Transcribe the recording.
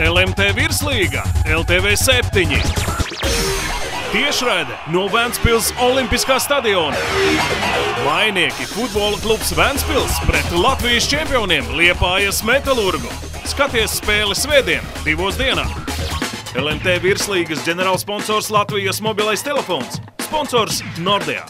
LMT Virslīga, LTV7. Tiešraide no Ventspils Olimpiskā stadiona. Vainieki futbola klubs Ventspils pret Latvijas čempioniem Liepājas Metalurgu. Skaties spēli svētdien, 2 dienās. LMT Virslīgas ģenerālsponsors Latvijas Mobilais telefons, sponsors Nordea.